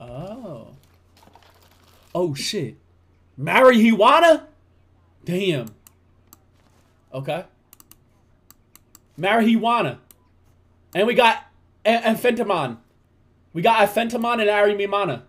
Oh. Oh, shit. Marijuana? Damn. Okay. Marijuana. And we got Amphetamine. We got Amphetamine and Arimimana.